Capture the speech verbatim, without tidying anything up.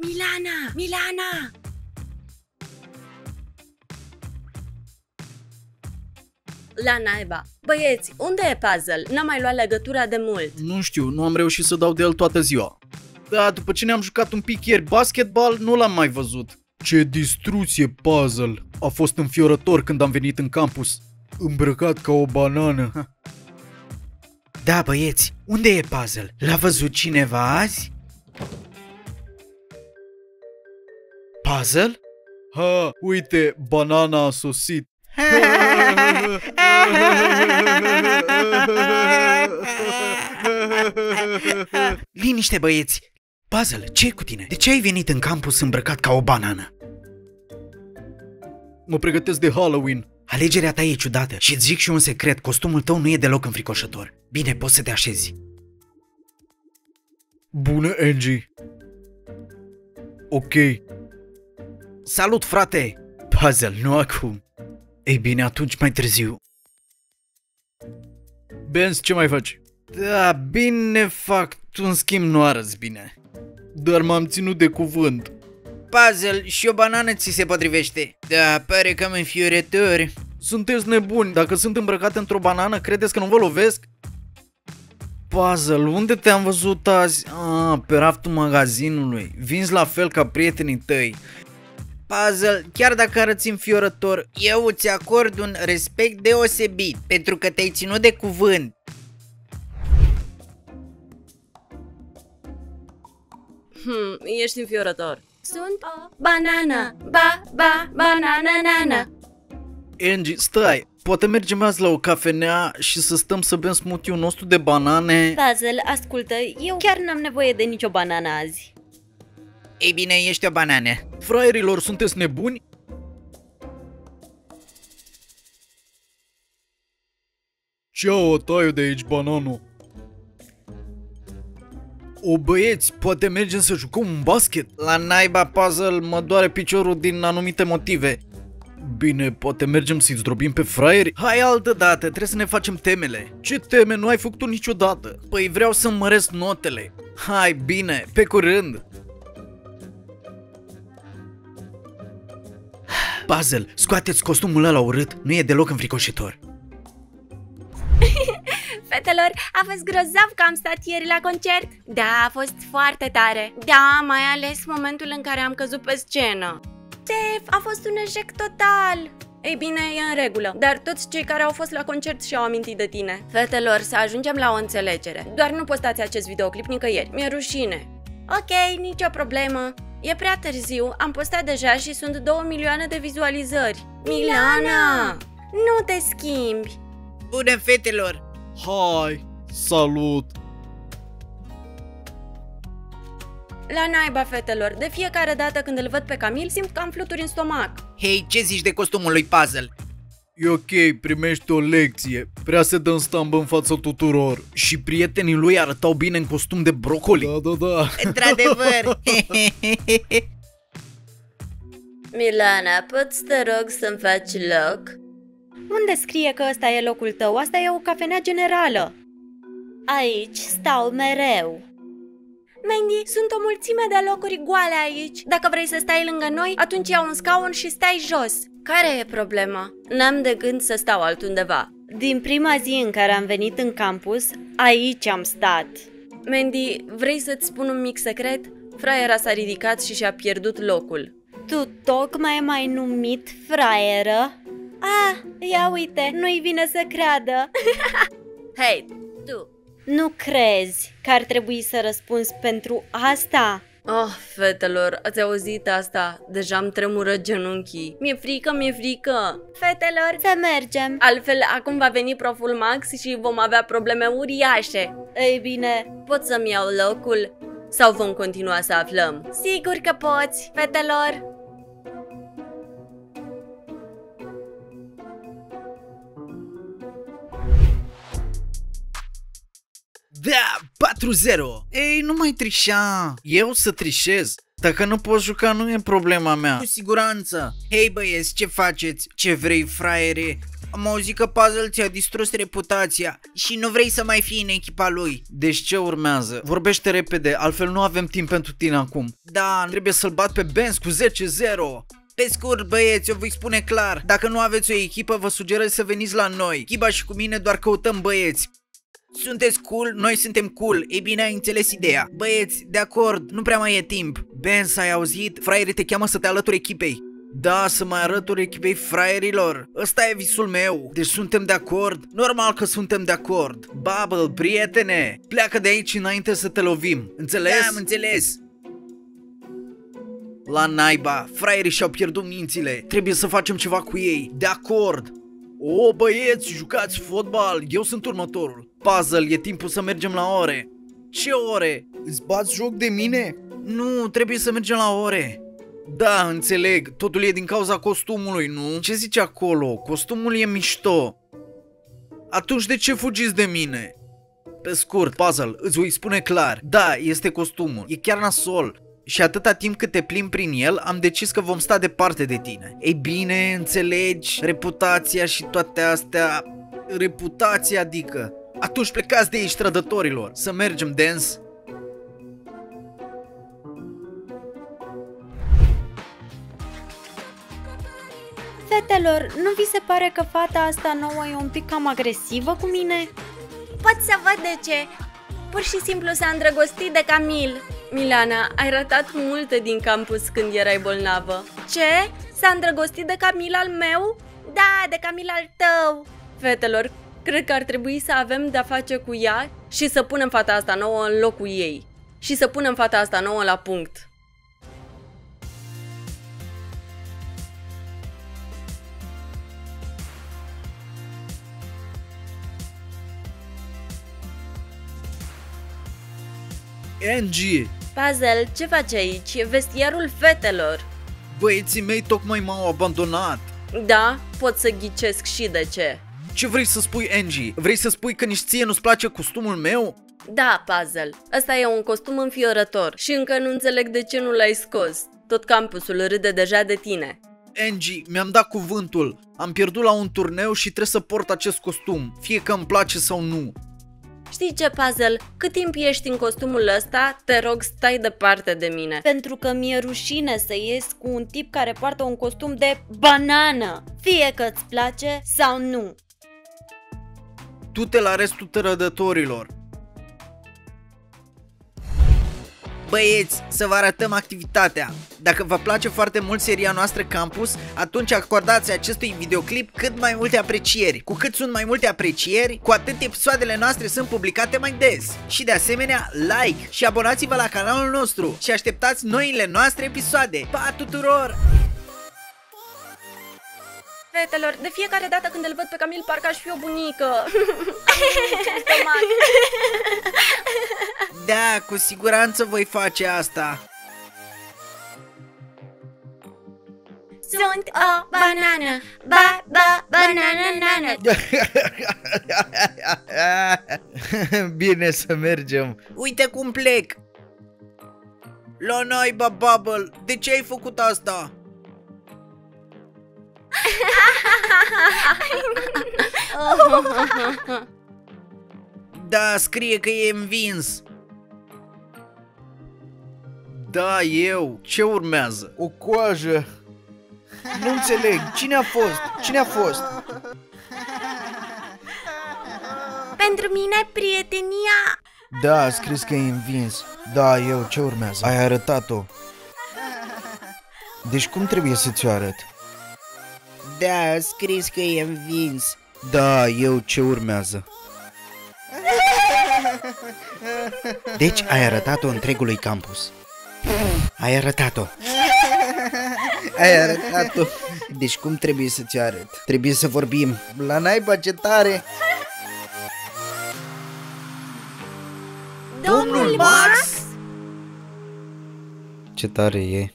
Milana! Milana! La naiba. Băieți, unde e Puzzle? N-am mai luat legătura de mult. Nu știu, nu am reușit să dau de el toată ziua. Da, după ce ne-am jucat un pic ieri basketball, nu l-am mai văzut. Ce distruție, Puzzle! A fost înfiorător când am venit în campus. Îmbrăcat ca o banană. Da, băieți, unde e Puzzle? L-a văzut cineva azi? Puzzle? Ha, uite, banana a sosit. Liniște, băieți! Puzzle, ce-i cu tine? De ce ai venit în campus îmbrăcat ca o banană? Mă pregătesc de Halloween. Alegerea ta e ciudată și îți zic și un secret, costumul tău nu e deloc înfricoșător. Bine, poți să te așezi. Bună, Angie. Ok. Salut, frate! Puzzle, nu acum. Ei bine, atunci mai târziu. Bens, ce mai faci? Da, bine fac. Tu, în schimb, nu arăți bine. Dar m-am ținut de cuvânt. Puzzle, și o banană ți se potrivește. Da, pare cam înfiorător. Sunteți nebuni. Dacă sunt îmbrăcat într-o banană, credeți că nu vă lovesc? Puzzle, unde te-am văzut azi? Ah, pe raftul magazinului. Vinzi la fel ca prietenii tăi. Puzzle, chiar dacă arăți înfiorător, eu îți acord un respect deosebit, pentru că te-ai ținut de cuvânt. Hmm, ești înfiorător. Sunt o banană, ba, ba, banană, nana. Angie, stai, poate mergem azi la o cafenea și să stăm să bem smoothie-ul nostru de banane? Puzzle, ascultă, eu chiar n-am nevoie de nicio banană azi. Ei bine, ești o banană. Fraierilor, sunteți nebuni? Ceau, tai-o de aici, bananul. O, băieți, poate mergem să jucăm un basket? La naiba, Puzzle, mă doare piciorul din anumite motive. Bine, poate mergem să-i zdrobim pe fraieri? Hai altă dată, trebuie să ne facem temele. Ce teme? Nu ai făcut-o niciodată. Păi vreau să-mi măresc notele. Hai, bine, pe curând. Puzzle, scoateți costumul ăla urât, nu e deloc înfricoșitor. Fetelor, a fost grozav că am stat ieri la concert. Da, a fost foarte tare. Da, mai ales momentul în care am căzut pe scenă. Șef, a fost un eșec total. Ei bine, e în regulă, dar toți cei care au fost la concert și-au amintit de tine. Fetelor, să ajungem la o înțelegere. Doar nu postați acest videoclip nicăieri, mi-e rușine. Ok, nicio problemă. E prea târziu, am postat deja și sunt două milioane de vizualizări. Milana! Nu te schimbi! Bună, fetelor! Hai! Salut! La naiba, fetelor, de fiecare dată când îl văd pe Camil, simt că am fluturi în stomac. Hei, ce zici de costumul lui Puzzle? E ok, primești o lecție. Prea se dă în stambă în fața tuturor. Și prietenii lui arătau bine în costum de brocoli. Da, da, da. Într-adevăr. Milana, poți te rog să-mi faci loc? Unde scrie că ăsta e locul tău? Asta e o cafenea generală. Aici stau mereu. Mandy, sunt o mulțime de locuri goale aici. Dacă vrei să stai lângă noi, atunci ia un scaun și stai jos. Care e problema? N-am de gând să stau altundeva. Din prima zi în care am venit în campus, aici am stat. Mandy, vrei să-ți spun un mic secret? Fraiera s-a ridicat și și-a pierdut locul. Tu tocmai m-ai numit fraieră? Ah, ia uite, nu-i vine să creadă. Hei, tu! Nu crezi că ar trebui să răspunzi pentru asta? Oh, fetelor, ați auzit asta? Deja îmi tremură genunchii. Mi-e frică, mi-e frică. Fetelor, să mergem. Altfel, acum va veni proful Max și vom avea probleme uriașe. Ei bine, pot să-mi iau locul? Sau vom continua să aflăm? Sigur că poți, fetelor. Da, patru zero. Ei, nu mai trișa. Eu să trișez. Dacă nu poți juca, nu e problema mea. Cu siguranță. Hei, băieți, ce faceți? Ce vrei, fraiere? Am auzit că Puzzle ți-a distrus reputația și nu vrei să mai fii în echipa lui. Deci ce urmează? Vorbește repede, altfel nu avem timp pentru tine acum. Da, trebuie să-l bat pe Benz cu zece zero. Pe scurt, băieți, eu voi spune clar. Dacă nu aveți o echipă, vă sugerez să veniți la noi. Kiba și cu mine doar căutăm băieți. Sunteți cool? Noi suntem cool. Ei bine, ai înțeles ideea. Băieți, de acord, nu prea mai e timp. Benz, ai auzit? Fraierii te cheamă să te alături echipei. Da, să mai arături echipei fraierilor. Ăsta e visul meu. Deci suntem de acord? Normal că suntem de acord. Bubble, prietene, pleacă de aici înainte să te lovim. Înțeles? Da, am înțeles. La naiba, fraierii și-au pierdut mințile. Trebuie să facem ceva cu ei. De acord. O, băieți, jucați fotbal. Eu sunt următorul. Puzzle, e timpul să mergem la ore. Ce ore? Îți bați joc de mine? Nu, trebuie să mergem la ore. Da, înțeleg, totul e din cauza costumului, nu? Ce zici acolo? Costumul e mișto. Atunci de ce fugiți de mine? Pe scurt, Puzzle, îți voi spune clar. Da, este costumul, e chiar nasol. Și atâta timp cât te plimbi prin el, am decis că vom sta departe de tine. Ei bine, înțelegi? Reputația și toate astea. Reputația adică. Atunci plecați de aici, trădătorilor. Să mergem, Bens. Fetelor, nu vi se pare că fata asta nouă e un pic cam agresivă cu mine? Pot să văd de ce. Pur și simplu s-a îndrăgostit de Camil. Milana, ai ratat multe din campus când erai bolnavă. Ce? S-a îndrăgostit de Camil al meu? Da, de Camil al tău. Fetelor, cred că ar trebui să avem de-a face cu ea și să punem fata asta nouă în locul ei. Și să punem fata asta nouă la punct. Angie! Puzzle, ce faci aici? E vestiarul fetelor! Băieții mei tocmai m-au abandonat! Da, pot să ghicesc și de ce. Ce vrei să spui, Angie? Vrei să spui că nici ție nu-ți place costumul meu? Da, Puzzle, ăsta e un costum înfiorător și încă nu înțeleg de ce nu l-ai scos. Tot campusul râde deja de tine. Angie, mi-am dat cuvântul. Am pierdut la un turneu și trebuie să port acest costum, fie că îmi place sau nu. Știi ce, Puzzle? Cât timp ești în costumul ăsta, te rog, stai departe de mine. Pentru că mi-e rușine să ies cu un tip care poartă un costum de banană, fie că îți place sau nu. Du-te la restul trădătorilor. Băieți, să vă arătăm activitatea. Dacă vă place foarte mult seria noastră Campus, atunci acordați acestui videoclip cât mai multe aprecieri. Cu cât sunt mai multe aprecieri, cu atât episoadele noastre sunt publicate mai des. Și de asemenea, like și abonați-vă la canalul nostru și așteptați noile noastre episoade. Pa tuturor! Fetelor, de fiecare dată când îl văd pe Camil, parcă aș fi o bunică. Da, cu siguranță voi face asta. Sunt o banană, ba, ba, banană, nană. Bine, să mergem. Uite cum plec. La naiba, Bubble, de ce ai făcut asta? Da, scrie că e învins. Da, eu. Ce urmează? O coajă. Nu înțeleg. Cine a fost? Cine a fost? Pentru mine, prietenia. Da, a scris că e învins. Da, eu. Ce urmează? Ai arătat-o. Deci cum trebuie să ți-o arăt? Da, a scris că e învins. Da, eu. Ce urmează? Deci ai arătat-o întregului campus. Ai arătat-o. Ai arătat-o. Deci cum trebuie să ți arăt? Trebuie să vorbim. La naiba, ce tare! Domnul Max? Ce tare e!